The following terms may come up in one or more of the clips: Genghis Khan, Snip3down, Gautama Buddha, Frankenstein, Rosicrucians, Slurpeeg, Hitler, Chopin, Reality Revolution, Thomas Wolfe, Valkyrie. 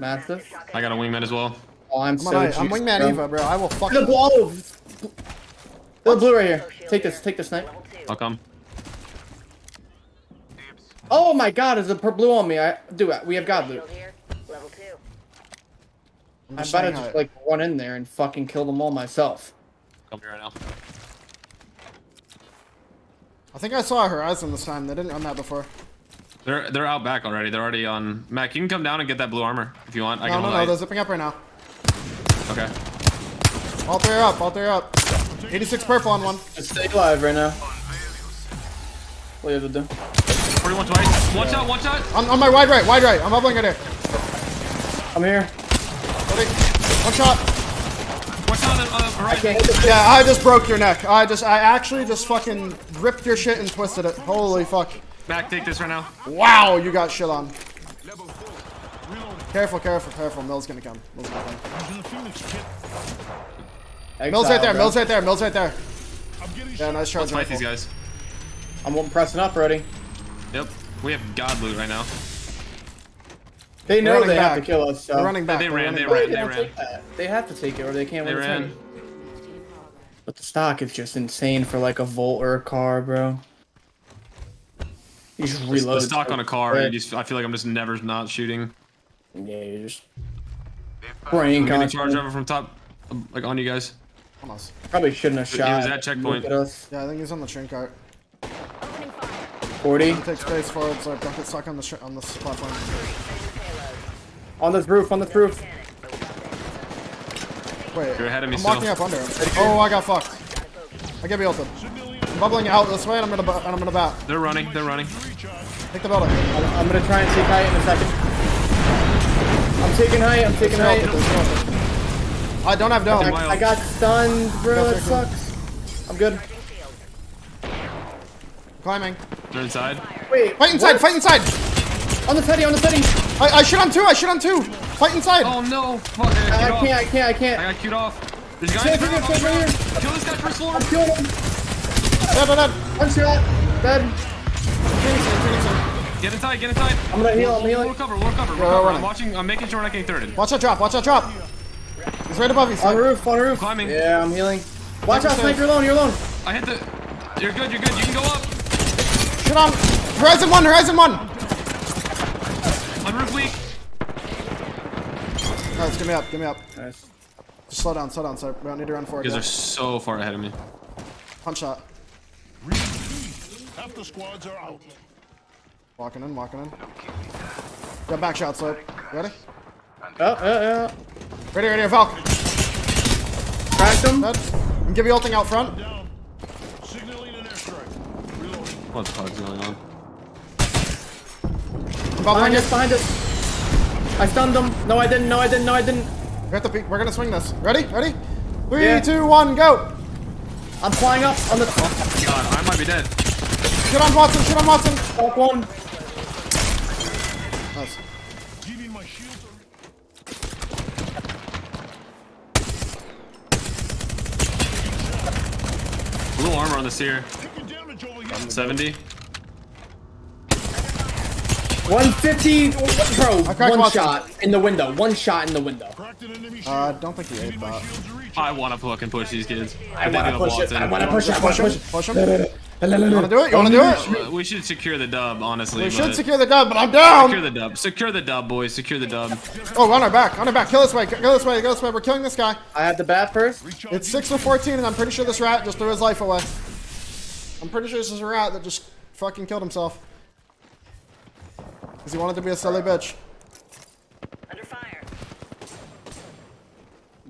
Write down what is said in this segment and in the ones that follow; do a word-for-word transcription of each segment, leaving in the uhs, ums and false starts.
Massive. I got a wingman as well. Oh, I'm, I'm so juiced, I'm wingman bro. Eva, bro. I will fuck the blow. The blue right here. Take this. Take this knife. I'll come. Oh my God! Is the blue on me? I do. We have God loot. Level two. I'm, I'm about to just like run in there and fucking kill them all myself. Come here right now. I think I saw a horizon this time. They didn't own that before. They're they're out back already. They're already on. Mac, you can come down and get that blue armor if you want. No, I can no, no. They're zipping up right now. Okay. All three are up. All three are up. eighty-six purple on one. Just stay alive right now. What do you have to do? forty-one twice. One yeah. shot. One shot. On, on my wide right. Wide right. I'm hobbling right here. I'm here. One shot. One shot on the uh, right. I yeah, I just broke your neck. I just, I actually just fucking ripped your shit and twisted it. Holy fuck. Mac, take this right now. Wow, you got shit on. Careful, careful, careful. Mill's gonna come. Mill's gonna come. Exile, Mill's right there. Bro. Mill's right there. Mill's right there. Yeah, nice charge. Let's fight these guys. I'm one pressing up already. Yep. We have God loot right now. They know they back. have to kill us. So. They're running back. They, they ran. They back. ran. They, they ran. ran. They have to take it, or they can't win the team. But the stock is just insane for like a Volt or a car, bro. You just reload. The stock so on a car, right. just, I feel like I'm just never not shooting. Yeah, you're just... Brain I'm gonna charge over from top, like on you guys. Almost. Probably shouldn't have shot. He was at checkpoint. Yeah, I think he's on the train cart. forty. Take space forward so I don't get stuck on the, on the platform. On this roof, on this roof. Wait, you're ahead of me I'm walking still. up under him. Oh, I got fucked. I get me ulted. Bubbling out this way, and I'm gonna, and I'm gonna bat. They're running. They're running. Take the building. I'm, I'm gonna try and take height in a second. I'm taking height. I'm taking height. It. I don't have dome. I, I got stunned, bro. That sucks. I'm good. Climbing. They're inside. Wait. Fight inside. What? Fight inside. On the teddy. On the teddy. I, I shoot on two. I shoot on two. Fight inside. Oh no. Fuck. I, I, I can't. I can't. I can't. I got queued off. There's guys. Right here. Here. Kill this guy first. Lord. Kill him. Dead, dead, dead. One shot. Dead. Get inside, get inside. I'm gonna heal, I'm healing. We'll cover, we'll cover. We're we're cover. I'm watching, I'm making sure we're not getting thirded. Watch that drop, watch that drop. He's right above you. On roof, on roof. Climbing. Yeah, I'm healing. Watch out, Snake, you're alone, you're alone. I hit the... You're good, you're good, you can go up. Shit on. Horizon one, horizon one. On roof leak. Alright, give me up, give me up. Nice. Just slow down, slow down, sir. We don't need to run forward. You guys are so far ahead of me. One shot. Half the squads are out. Walking in, walking in. Got back shot, Slurp. Ready? Oh, yeah, yeah. Ready, ready, Valk. Cracked him. And give you all thing out front. Signaling an airstrike. What the fuck is going on? Behind us, behind us. I stunned him. No, I didn't. No, I didn't. No, I didn't. We're, the We're gonna swing this. Ready? Ready? Three, yeah. two, one, go. I'm flying up on the. Oh my God, I might be dead. Shit on Watson, shit on Watson. Fuck one. Nice. Give me my shield. Blue armor on this here. seventy. one fifty. Bro, one Watson. shot in the window. One shot in the window. Uh, I don't think he ate that. I want to fucking push these kids. I, I want to push it. I want to push it. I want to push it. Push them. You want to do it? You want to do it? We should secure the dub, honestly. We should secure the dub, but I'm down. Secure the dub. Secure the dub, boys. Secure the dub. Oh, on our back. On our back. Kill this way. Go this way. Go this way. We're killing this guy. I had the bat first. It's six to fourteen, and I'm pretty sure this rat just threw his life away. I'm pretty sure this is a rat that just fucking killed himself. Because he wanted to be a silly bitch.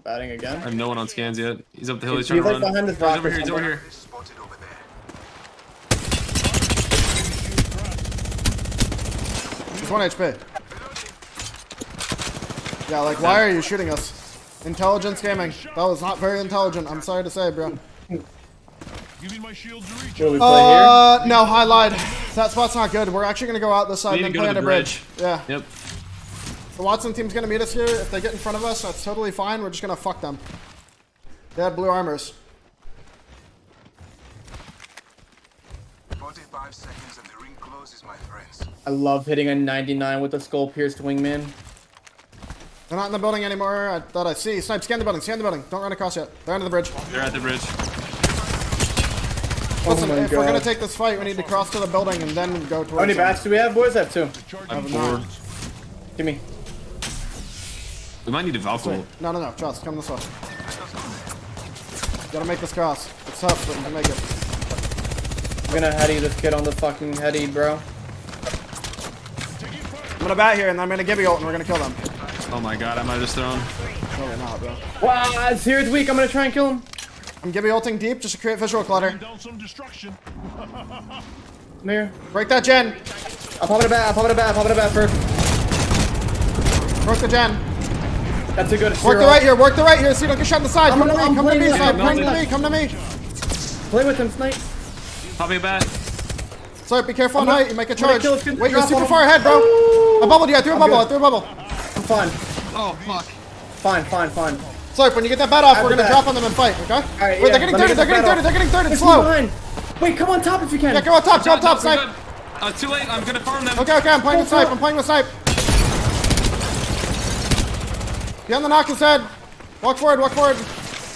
Batting again. I have no one on scans yet. He's up the hill. He's, he's trying like to run. He's over here. He's over here. He's one H P. Yeah, like why are you shooting us? Intelligence gaming. That was not very intelligent. I'm sorry to say, bro. Give me my shield to reach. Will we play uh, here? No, I lied. That spot's not good. We're actually gonna go out this side and then play on the bridge. bridge. Yeah. Yep. The Watson team's gonna meet us here. If they get in front of us, that's totally fine. We're just gonna fuck them. They have blue armors. forty-five seconds and the ring closes, my friends. I love hitting a ninety-nine with a skull-pierced wingman. They're not in the building anymore. I thought I see. Snipe, scan the building, scan the building. Don't run across yet. They're under the bridge. They're at the bridge. Listen, oh if God. we're gonna take this fight, we need to cross to the building and then go towards. How many bats do we have, boys? I have two. I have four. Give me. We might need a Valkyrie. No, no, no. Trust. Come this way. Gotta make this cross. It's tough, but we can make it. I'm gonna heady this kid on the fucking heady, bro. I'm gonna bat here and I'm gonna Gibby ult and we're gonna kill them. Oh my God, I might have just thrown. Probably not, bro. Wow, his here's weak. I'm gonna try and kill him. I'm Gibby ulting deep just to create visual clutter. Come here. Break that gen. I'll pop it a bat, I'll pop it a bat, I'll pop it a bat first. Broke the gen. That's a good Work zero. the right here, work the right here so you don't get shot on the side. Come to me, come to me, snipe. Come to me, come to me. Play with him, snipe. Pop me a bat. Slurp, be careful on height, you make a charge. Wait, you're super far ahead, bro. I bubbled you, I threw a bubble, I threw a bubble. I'm fine. Oh, fuck. Fine, fine, fine. Slurp, when you get that bat off, we're gonna drop on them and fight, okay? All right, wait, yeah, they're getting thirded, they're getting thirded, they're getting thirded, slow. Wait, come on top if you can. Yeah, come on top, come on top, snipe. Uh, too late, I'm gonna farm them. Okay, okay, I'm playing with snipe, I'm playing with snipe. Behind the knock his head. Walk forward, walk forward.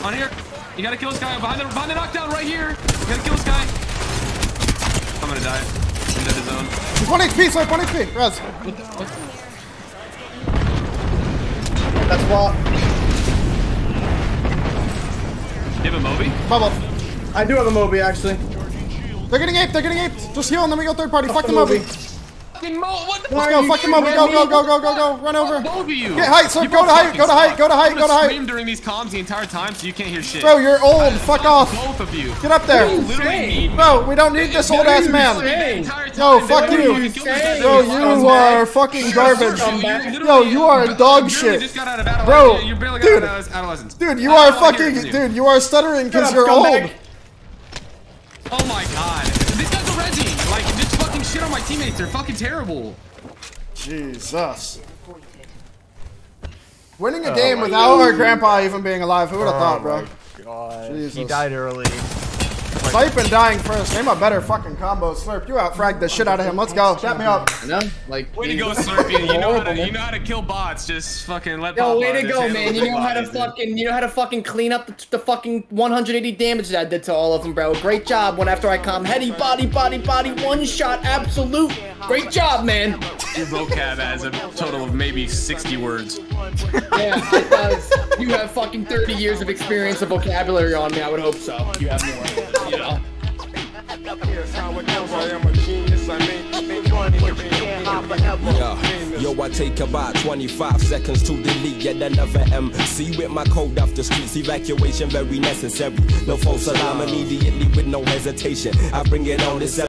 On here. You gotta kill this guy. Behind the, behind the knockdown right here. You gotta kill this guy. I'm gonna die. I'm dead to zone. He's one H P, sir. one H P. Rez. What the, what? That's a wall. Do you have a Moby? Bubble. I do have a Moby, actually. They're getting aped. They're getting aped. Just heal and then we go third party. Fuck, Fuck the Moby. Moby. What the Let's go, fuck them up, go, go, go, go, go, go, run over. You. Get height, sir, go to height, go to height, go to height, go to height. I'm during these comms the entire time so you can't hear shit. Bro, you're old, fuck off. Both of you. Get up there. Bro, we don't need this old ass man. Yo, fuck you. Bro, you are fucking garbage. Yo, you are dog shit. Bro, dude, dude, you are fucking, dude, you are stuttering because you're old. Oh my God. This guy's a red team. Like, just fucking shit on my teammates. They're fucking terrible. Jesus. Winning a oh game without God. our grandpa even being alive. Who would have oh thought, bro? God. Jesus. He died early. Snipe and dying first. Name a better fucking combo, Slurp. You outfragged the shit out of him. Let's go. Shut me up. You know? Like, way to go, Slurp. You know, how to, you know how to kill bots. Just fucking let Yo, way to go, man. You know how to fucking, you know how to fucking clean up the, the fucking one hundred eighty damage that I did to all of them, bro. Great job. One after I calm. Heady, body, body, body. One shot, absolute. Great job, man. Your vocab has a total of maybe sixty words. Yeah, it does. You have fucking thirty years of experience of vocabulary on me. I would hope so. You have more. Yeah. Yo, I take about twenty-five seconds to delete yet another M C with my code off the streets. Evacuation very necessary. No false alarm immediately with no hesitation. I bring it on this.